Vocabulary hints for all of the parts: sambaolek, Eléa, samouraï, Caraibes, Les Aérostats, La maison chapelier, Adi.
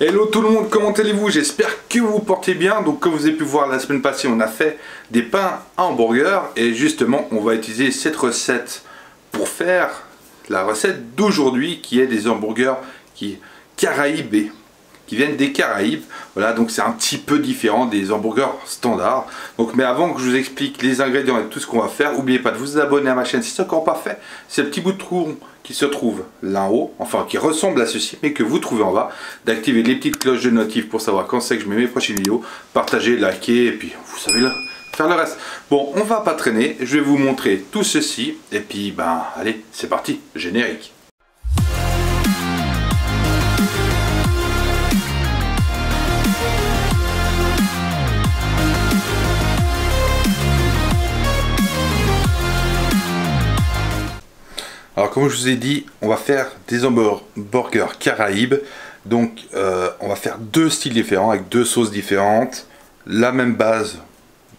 Hello tout le monde, comment allez-vous? J'espère que vous vous portez bien. Donc comme vous avez pu voir la semaine passée, on a fait des pains à hamburger et justement on va utiliser cette recette pour faire la recette d'aujourd'hui qui est des hamburgers Caraibes, qui viennent des Caraïbes. Voilà, donc c'est un petit peu différent des hamburgers standards. Donc mais avant que je vous explique les ingrédients et tout ce qu'on va faire, n'oubliez pas de vous abonner à ma chaîne si ce n'est encore pas fait. C'est le petit bout de trou qui se trouve là en haut, enfin qui ressemble à ceci mais que vous trouvez en bas, d'activer les petites cloches de notif pour savoir quand c'est que je mets mes prochaines vidéos, partager, liker et puis vous savez faire le reste. Bon, on va pas traîner, je vais vous montrer tout ceci et puis ben allez, c'est parti, générique. Alors comme je vous ai dit, on va faire des hamburgers Caraïbes. Donc on va faire deux styles différents, avec deux sauces différentes. La même base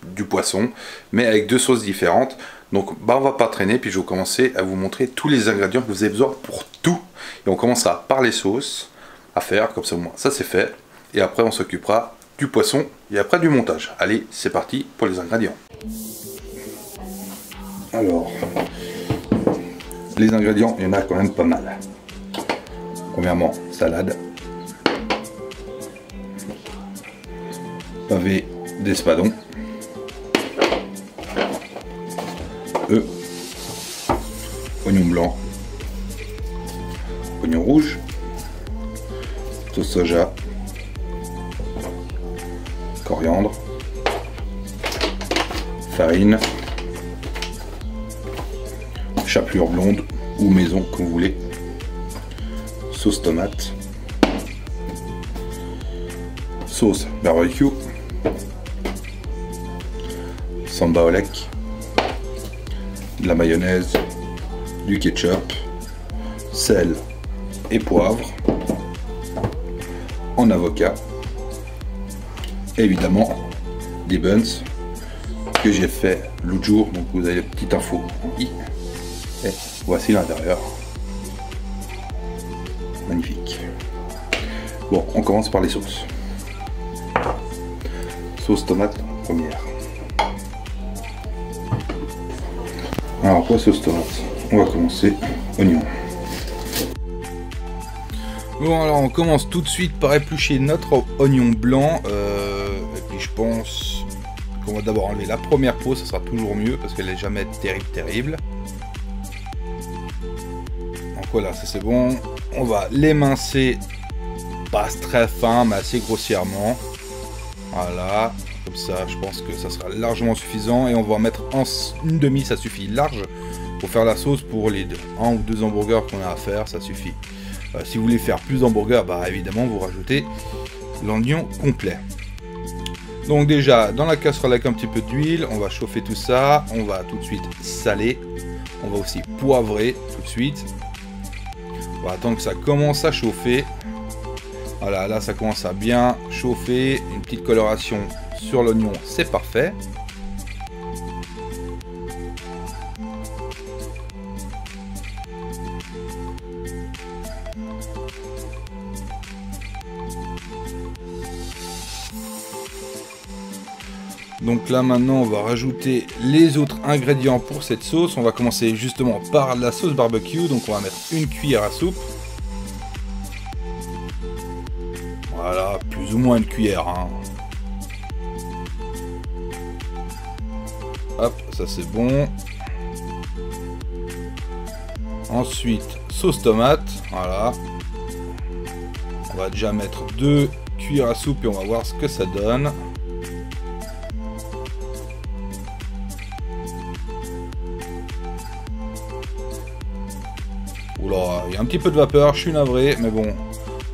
du poisson, mais avec deux sauces différentes. Donc on va pas traîner, puis je vais commencer à vous montrer tous les ingrédients que vous avez besoin pour tout. Et on commencera par les sauces à faire, comme ça au moins ça c'est fait. Et après on s'occupera du poisson et après du montage. Allez, c'est parti pour les ingrédients. Alors... les ingrédients, il y en a quand même pas mal. Premièrement, salade. Pavé d'espadon. Œufs. Oignon blanc. Oignon rouge. Sauce soja. Coriandre. Farine. Chapelure blonde ou maison comme vous voulez, sauce tomate, sauce barbecue, samba olek, de la mayonnaise, du ketchup, sel et poivre, en avocat, et évidemment des buns que j'ai fait l'autre jour, donc vous avez la petite info en i. Et voici l'intérieur, magnifique. Bon, on commence par les sauces. Sauce tomate première. Alors pour la sauce tomate, on va commencer oignon. Bon, alors on commence tout de suite par éplucher notre oignon blanc. Et puis je pense qu'on va d'abord enlever la première peau, ça sera toujours mieux parce qu'elle n'est jamais terrible. Voilà, ça c'est bon. On va l'émincer, pas très fin, mais assez grossièrement. Voilà, comme ça, je pense que ça sera largement suffisant. Et on va en mettre une demi, ça suffit large pour faire la sauce pour les un ou deux hamburgers qu'on a à faire, ça suffit. Si vous voulez faire plus d'hamburgers, bah évidemment, vous rajoutez l'oignon complet. Donc déjà, dans la casserole avec un petit peu d'huile, on va chauffer tout ça. On va tout de suite saler. On va aussi poivrer tout de suite. On va attendre que ça commence à chauffer. Voilà, là ça commence à bien chauffer. Une petite coloration sur l'oignon, c'est parfait. Donc là maintenant on va rajouter les autres ingrédients pour cette sauce. On va commencer justement par la sauce barbecue. Donc on va mettre une cuillère à soupe. Voilà, plus ou moins une cuillère. Hop, ça c'est bon. Ensuite sauce tomate. Voilà. On va déjà mettre 2 cuillères à soupe et on va voir ce que ça donne. Oula, il y a un petit peu de vapeur, je suis navré, mais bon,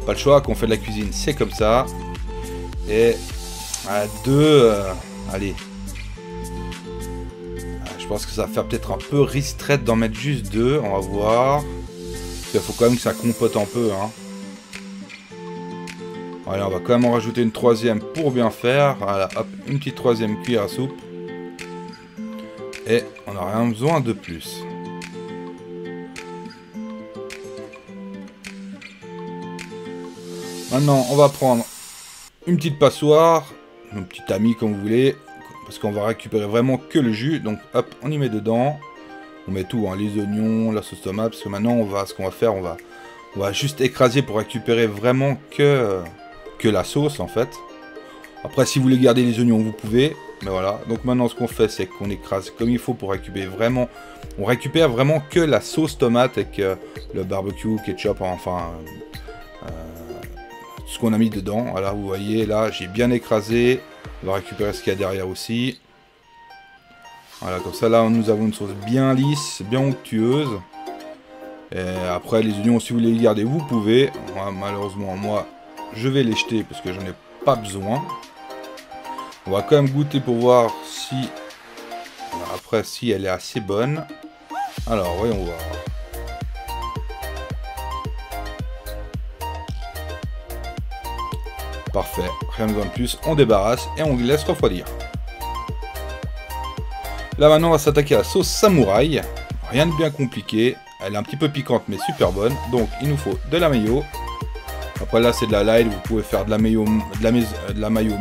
pas le choix, qu'on fait de la cuisine, c'est comme ça. Et à 2, allez, je pense que ça va faire peut-être un peu ristrette d'en mettre juste 2, on va voir. Il faut quand même que ça compote un peu. Allez, on va quand même en rajouter une troisième pour bien faire. Voilà, hop, une petite troisième cuillère à soupe. Et on n'a rien besoin de plus. Maintenant, on va prendre une petite passoire, un petit tamis comme vous voulez, parce qu'on va récupérer vraiment que le jus. Donc hop, on y met dedans. On met tout, hein, les oignons, la sauce tomate, parce que maintenant, on va juste écraser pour récupérer vraiment que la sauce, en fait. Après, si vous voulez garder les oignons, vous pouvez. Mais voilà, donc maintenant ce qu'on fait, c'est qu'on écrase comme il faut pour récupérer vraiment... On récupère vraiment que la sauce tomate avec le barbecue, ketchup, enfin... ce qu'on a mis dedans. Voilà, vous voyez, là, j'ai bien écrasé. On va récupérer ce qu'il y a derrière aussi. Voilà, comme ça, là, nous avons une sauce bien lisse, bien onctueuse. Et après, les oignons, si vous voulez les garder, vous pouvez. Voilà, malheureusement, moi, je vais les jeter parce que j'en ai pas besoin. On va quand même goûter pour voir si... Après, si elle est assez bonne. Alors, voyons voir. Parfait. Rien besoin de plus. On débarrasse et on laisse refroidir. Là, maintenant, on va s'attaquer à la sauce samouraï. Rien de bien compliqué. Elle est un petit peu piquante, mais super bonne. Donc, il nous faut de la mayo. Après là c'est de la light, vous pouvez faire de la mayo,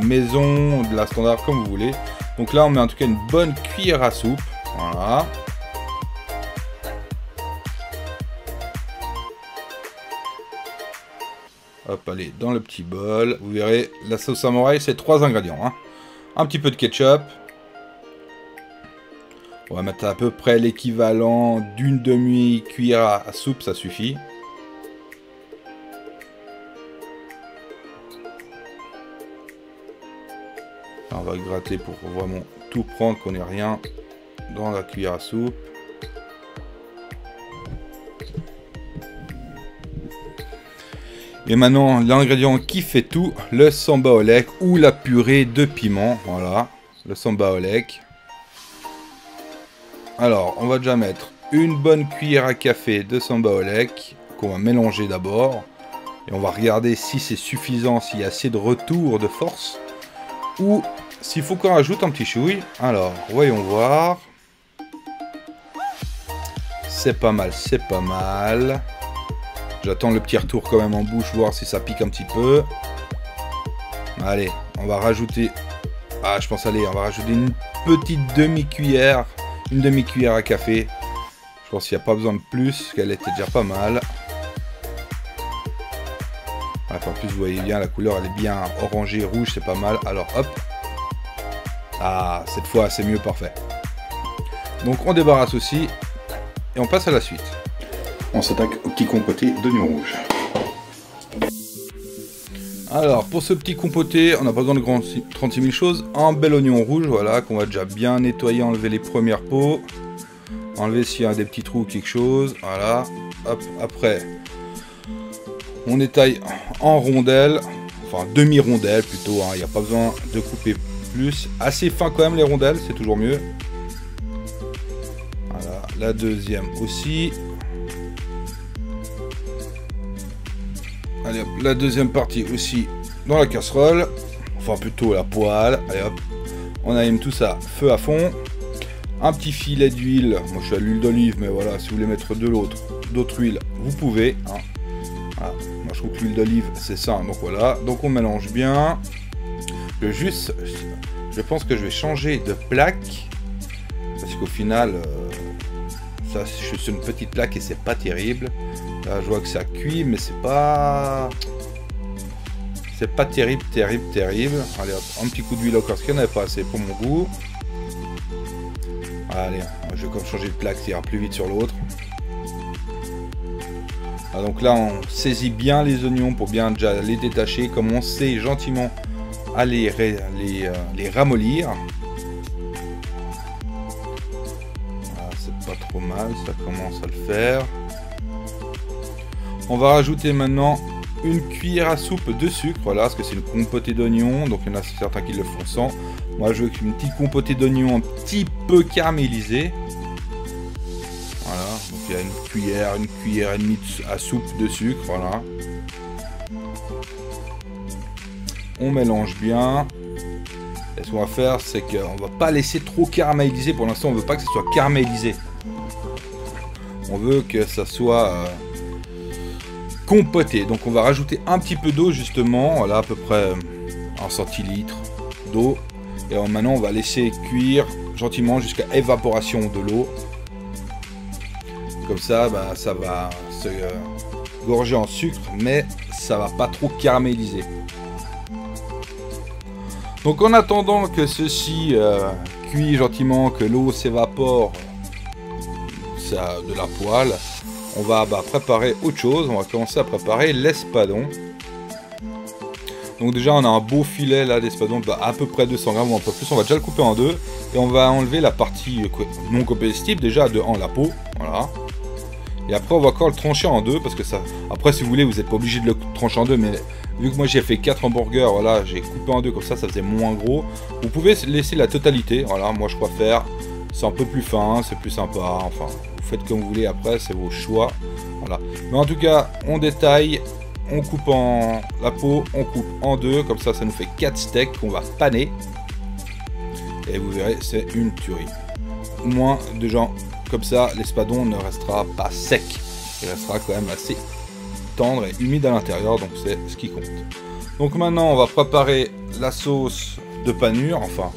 maison, de la standard comme vous voulez. Donc là on met en tout cas une bonne cuillère à soupe, voilà. Hop, allez, dans le petit bol, vous verrez, la sauce samouraï c'est 3 ingrédients. Hein. Un petit peu de ketchup. On va mettre à peu près l'équivalent d'une demi-cuillère à soupe, ça suffit. On va gratter pour vraiment tout prendre, qu'on ait rien dans la cuillère à soupe. Et maintenant, l'ingrédient qui fait tout, le sambaolek ou la purée de piment. Voilà, le sambaolek. Alors, on va déjà mettre une bonne cuillère à café de sambaolek qu'on va mélanger d'abord. Et on va regarder si c'est suffisant, s'il y a assez de retour de force. Ou s'il faut qu'on rajoute un petit chouille. Alors, voyons voir. C'est pas mal, c'est pas mal. J'attends le petit retour quand même en bouche, voir si ça pique un petit peu. Allez, on va rajouter... Ah, je pense, allez, on va rajouter une petite demi-cuillère. Une demi-cuillère à café. Je pense qu'il n'y a pas besoin de plus, qu'elle était déjà pas mal. En plus, vous voyez bien, la couleur, elle est bien orangée, rouge, c'est pas mal. Alors, hop. Ah, cette fois, c'est mieux, parfait. Donc, on débarrasse aussi. Et on passe à la suite. On s'attaque au petit compoté d'oignons rouges. Alors, pour ce petit compoté, on n'a pas besoin de 36 000 choses. Un bel oignon rouge, voilà, qu'on va déjà bien nettoyer, enlever les premières peaux. Enlever s'il y a des petits trous ou quelque chose. Voilà. Hop, après... On étaille en rondelles, enfin demi-rondelles plutôt, il n'y a pas besoin de couper plus. Assez fin quand même les rondelles, c'est toujours mieux. Voilà, la deuxième aussi. Allez hop, la deuxième partie aussi dans la casserole, enfin plutôt la poêle. Allez hop, on allume tout ça, feu à fond. Un petit filet d'huile, moi je suis à l'huile d'olive, mais voilà, si vous voulez mettre de l'autre, d'autres huiles, vous pouvez. Hein. Ah, moi je trouve que l'huile d'olive c'est ça, donc voilà, donc on mélange bien. Juste, je pense que je vais changer de plaque parce qu'au final ça c'est juste une petite plaque et c'est pas terrible. Là je vois que ça cuit mais c'est pas terrible, terrible. Allez hop, un petit coup d'huile encore parce qu'il n'y en avait pas assez pour mon goût. Allez, je vais comme changer de plaque, ça ira plus vite sur l'autre. Ah, donc là on saisit bien les oignons pour bien déjà les détacher, comme on sait gentiment à les ramollir. Ah, c'est pas trop mal, ça commence à le faire. On va rajouter maintenant une cuillère à soupe de sucre, voilà, parce que c'est une compotée d'oignons, donc il y en a certains qui le font sans. Moi je veux une petite compotée d'oignons un petit peu caramélisée. Voilà, donc il y a une cuillère et demie à soupe de sucre, voilà. On mélange bien. Et ce qu'on va faire, c'est qu'on ne va pas laisser trop caraméliser. Pour l'instant, on ne veut pas que ce soit caramélisé. On veut que ça soit compoter. Donc on va rajouter un petit peu d'eau justement, voilà à peu près 1 centilitre d'eau. Et alors, maintenant on va laisser cuire gentiment jusqu'à évaporation de l'eau. Comme ça, bah, ça va se gorger en sucre, mais ça va pas trop caraméliser. Donc en attendant que ceci cuit gentiment, que l'eau s'évapore de la poêle, on va préparer autre chose. On va commencer à préparer l'espadon. Donc déjà on a un beau filet là d'espadon, à peu près 200 grammes ou un peu plus. On va déjà le couper en deux et on va enlever la partie non comestible déjà en la peau, voilà. Et après on va encore le trancher en deux parce que ça, après si vous voulez vous n'êtes pas obligé de le trancher en deux, mais vu que moi j'ai fait 4 hamburgers, voilà, j'ai coupé en deux comme ça, ça faisait moins gros. Vous pouvez laisser la totalité, voilà, moi je préfère, c'est un peu plus fin, c'est plus sympa, enfin vous faites comme vous voulez après, c'est vos choix, voilà. Mais en tout cas on détaille, on coupe en la peau, on coupe en deux, comme ça ça nous fait 4 steaks qu'on va paner. Et vous verrez, c'est une tuerie. Au moins, déjà, comme ça, l'espadon ne restera pas sec. Il restera quand même assez tendre et humide à l'intérieur, donc c'est ce qui compte. Donc maintenant, on va préparer la sauce de panure. Enfin,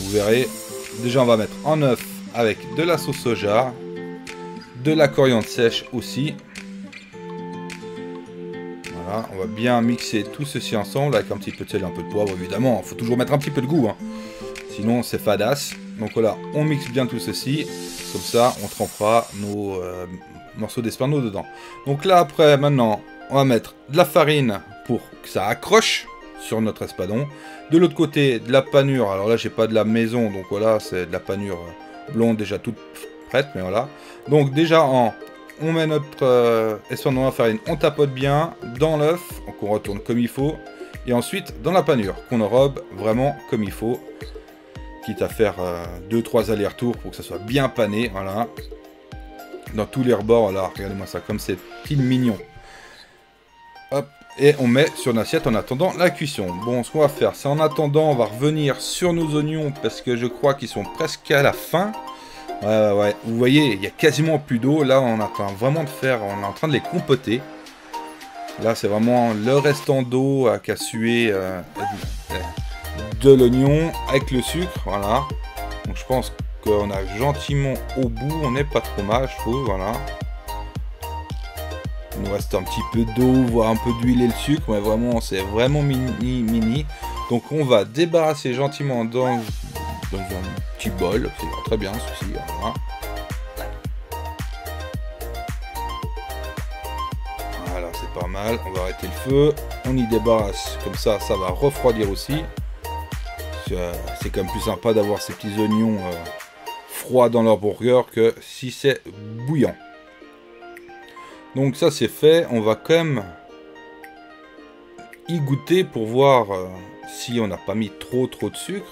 vous verrez, déjà, on va mettre un œuf avec de la sauce soja, de la coriandre sèche aussi. Voilà, on va bien mixer tout ceci ensemble avec un petit peu de sel et un peu de poivre, évidemment. Il faut toujours mettre un petit peu de goût, hein. Sinon c'est fadasse. Donc voilà, on mixe bien tout ceci, comme ça on trempera nos morceaux d'espadon dedans. Donc là après, maintenant, on va mettre de la farine pour que ça accroche sur notre espadon. De l'autre côté, de la panure, alors là j'ai pas de la maison, donc voilà, c'est de la panure blonde déjà toute prête, mais voilà. Donc déjà, on met notre espadon dans la farine, on tapote bien, dans l'œuf, qu'on retourne comme il faut, et ensuite dans la panure, qu'on enrobe vraiment comme il faut. Quitte à faire 2-3 allers-retours pour que ça soit bien pané, voilà. Dans tous les rebords, voilà, regardez-moi ça, comme c'est mignon. Hop, et on met sur une assiette en attendant la cuisson. Bon, ce qu'on va faire, c'est en attendant, on va revenir sur nos oignons, parce que je crois qu'ils sont presque à la fin. Ouais, vous voyez, il y a quasiment plus d'eau, là on est en train vraiment de faire, on est en train de les compoter. Là c'est vraiment le restant d'eau qu'à suer... de l'oignon avec le sucre, voilà. Donc je pense qu'on a gentiment au bout, on n'est pas trop mal, je trouve, voilà. Il nous reste un petit peu d'eau, voire un peu d'huile et le sucre, mais vraiment, c'est vraiment mini. Donc on va débarrasser gentiment dans un petit bol, c'est très bien ceci, voilà. Voilà, c'est pas mal, on va arrêter le feu, on y débarrasse, comme ça, ça va refroidir aussi. C'est quand même plus sympa d'avoir ces petits oignons froids dans leur burger que si c'est bouillant. Donc ça c'est fait, on va quand même y goûter pour voir si on n'a pas mis trop de sucre.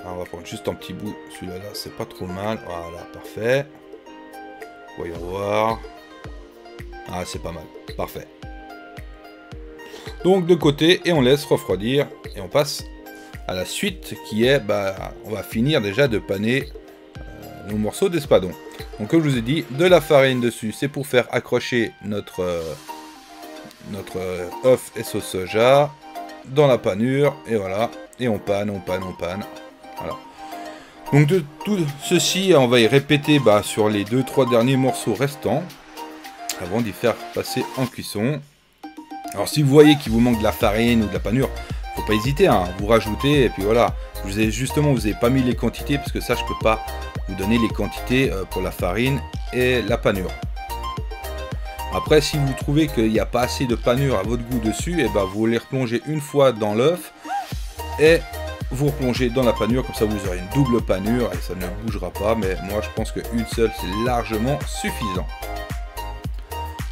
Alors on va prendre juste un petit bout, celui-là c'est pas trop mal, voilà parfait. Voyons voir, ah c'est pas mal, parfait. Donc de côté et on laisse refroidir et on passe à la suite qui est, on va finir déjà de paner nos morceaux d'espadon. Donc comme je vous ai dit, de la farine dessus, c'est pour faire accrocher notre œuf et sauce soja dans la panure et voilà, et on panne, voilà. Donc de tout ceci, on va y répéter sur les 2-3 derniers morceaux restants avant d'y faire passer en cuisson. Alors si vous voyez qu'il vous manque de la farine ou de la panure, faut pas hésiter, hein, vous rajoutez et puis voilà. Je vous ai justement, vous n'avez pas mis les quantités parce que ça je peux pas vous donner les quantités pour la farine et la panure. Après si vous trouvez qu'il n'y a pas assez de panure à votre goût dessus, et vous les replongez une fois dans l'œuf et vous replongez dans la panure, comme ça vous aurez une double panure et ça ne bougera pas, mais moi je pense qu'une seule c'est largement suffisant.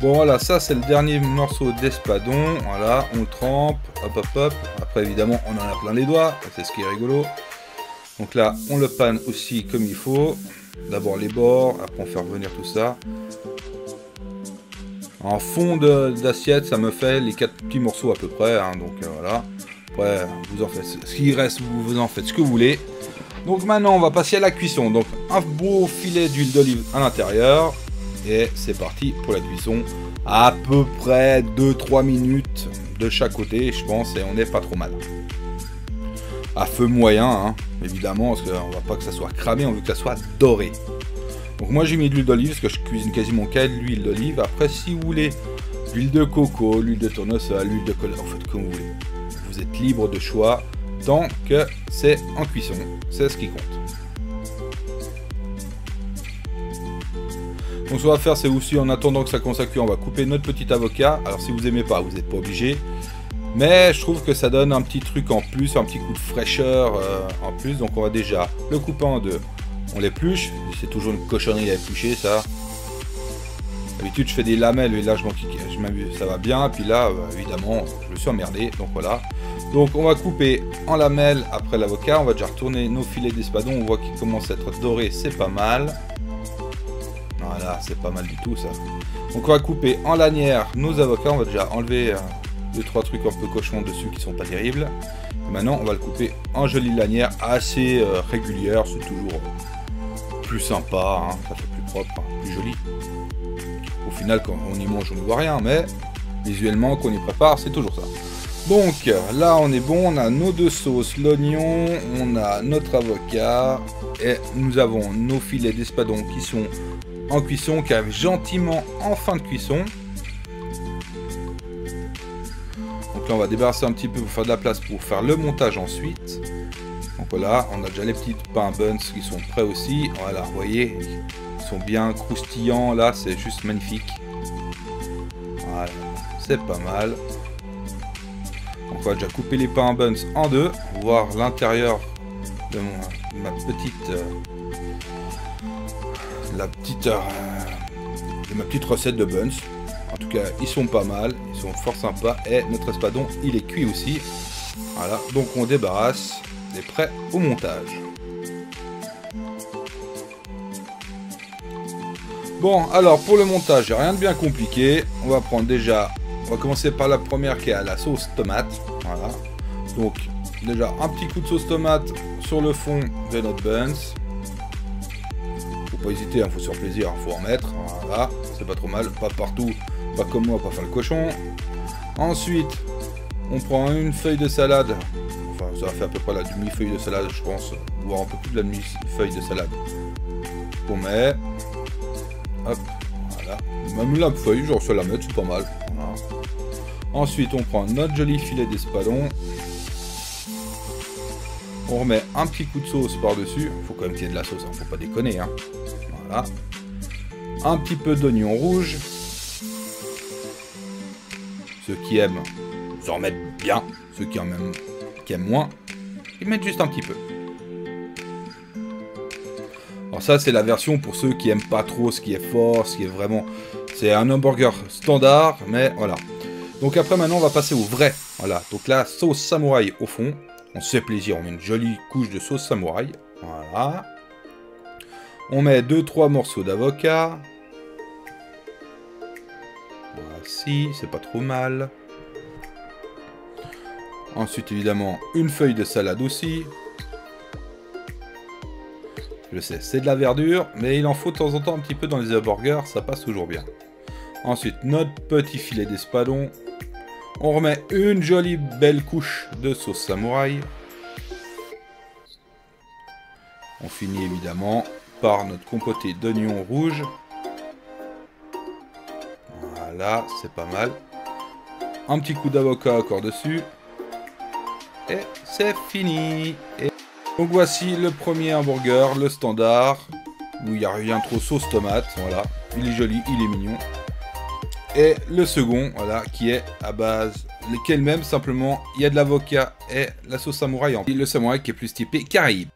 Bon voilà, ça c'est le dernier morceau d'espadon, voilà, on le trempe, hop, après évidemment on en a plein les doigts, c'est ce qui est rigolo. Donc là on le panne aussi comme il faut, d'abord les bords, après on fait revenir tout ça. En fond d'assiette ça me fait les 4 petits morceaux à peu près, hein, donc voilà, après vous en faites ce qui reste, vous en faites ce que vous voulez. Donc maintenant on va passer à la cuisson, donc un beau filet d'huile d'olive à l'intérieur. et c'est parti pour la cuisson. À peu près 2-3 minutes de chaque côté, je pense, et on n'est pas trop mal. À feu moyen, hein, évidemment, parce qu'on ne va pas que ça soit cramé, on veut que ça soit doré. Donc moi j'ai mis de l'huile d'olive, parce que je cuisine quasiment qu'à l'huile d'olive. Après, si vous voulez, l'huile de coco, l'huile de tournesol, l'huile de colza, en fait, comme vous voulez. Vous êtes libre de choix, tant que c'est en cuisson, c'est ce qui compte. Donc ce qu'on va faire, c'est aussi, en attendant que ça commence à cuire, on va couper notre petit avocat. Alors si vous n'aimez pas, vous n'êtes pas obligé. Mais je trouve que ça donne un petit truc en plus, un petit coup de fraîcheur en plus. Donc on va déjà le couper en deux. On l'épluche, c'est toujours une cochonnerie à éplucher ça. D'habitude je fais des lamelles et là je m'amuse, ça va bien. Puis là évidemment je me suis emmerdé, donc voilà. Donc on va couper en lamelles après l'avocat. On va déjà retourner nos filets d'espadon, on voit qu'ils commencent à être dorés, c'est pas mal. Voilà, c'est pas mal du tout ça. Donc on va couper en lanières nos avocats, on va déjà enlever 2-3 trucs un peu cochons dessus qui sont pas terribles. Et maintenant on va le couper en jolie lanière assez régulière, c'est toujours plus sympa, hein. Ça fait plus propre, hein, plus joli. Au final quand on y mange on ne voit rien, mais visuellement qu'on y prépare c'est toujours ça. Donc là on est bon, on a nos deux sauces, l'oignon, on a notre avocat et nous avons nos filets d'espadon qui sont en cuisson, qui arrivent gentiment en fin de cuisson. Donc là on va débarrasser un petit peu pour faire de la place pour faire le montage ensuite. Donc voilà, on a déjà les petites pain buns qui sont prêts aussi. Voilà, vous voyez, ils sont bien croustillants là, c'est juste magnifique. Voilà, c'est pas mal. Donc on va déjà couper les pain buns en deux, voir l'intérieur de ma petite recette de buns. En tout cas, ils sont pas mal, ils sont fort sympas et notre espadon, il est cuit aussi. Voilà, donc on débarrasse, on est prêt au montage. Bon, alors pour le montage, rien de bien compliqué. On va prendre déjà, on va commencer par la première qui est à la sauce tomate. Voilà. Donc déjà un petit coup de sauce tomate sur le fond de notre buns. Faut pas hésiter, hein, faut se faire plaisir, faut en mettre. Voilà, c'est pas trop mal, pas partout, pas comme moi, pas faire le cochon. Ensuite, on prend une feuille de salade. Enfin, ça fait à peu près la demi-feuille de salade, je pense, voire un peu plus de la demi-feuille de salade. On met, hop, voilà. Même la feuille, genre se la mettre, c'est pas mal. Voilà. Ensuite, on prend notre joli filet d'espadon. On remet un petit coup de sauce par-dessus. Faut quand même qu'il y ait de la sauce, hein, faut pas déconner, hein. Voilà. Un petit peu d'oignon rouge. Ceux qui aiment, ils en mettent bien. Ceux qui en aiment, qui aiment moins, ils mettent juste un petit peu. Alors ça, c'est la version pour ceux qui aiment pas trop ce qui est fort, ce qui est vraiment... C'est un hamburger standard, mais voilà. Donc après, maintenant, on va passer au vrai. Voilà, donc la sauce samouraï au fond. On se fait plaisir, on met une jolie couche de sauce samouraï. Voilà. On met 2-3 morceaux d'avocat. Voici, c'est pas trop mal. Ensuite, évidemment, une feuille de salade aussi. Je sais, c'est de la verdure, mais il en faut de temps en temps un petit peu dans les hamburgers, ça passe toujours bien. Ensuite, notre petit filet d'espadon. On remet une jolie belle couche de sauce samouraï. On finit évidemment par notre compoté d'oignons rouges. Voilà, c'est pas mal. Un petit coup d'avocat encore dessus. Et c'est fini. Et donc voici le premier hamburger, le standard. Où il n'y a rien trop sauce tomate. Voilà, il est joli, il est mignon. Et le second, voilà, qui est à base, lequel même, simplement, il y a de l'avocat et la sauce samouraï en plus. Le samouraï qui est plus typé Caraïbes.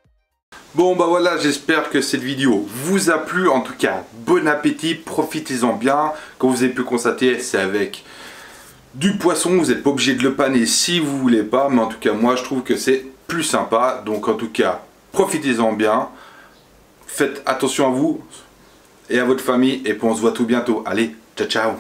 Bon, bah voilà, j'espère que cette vidéo vous a plu. En tout cas, bon appétit, profitez-en bien. Comme vous avez pu constater, c'est avec du poisson. Vous n'êtes pas obligé de le paner si vous voulez pas. Mais en tout cas, moi, je trouve que c'est plus sympa. Donc, en tout cas, profitez-en bien. Faites attention à vous et à votre famille. Et puis, on se voit tout bientôt. Allez, ciao, ciao.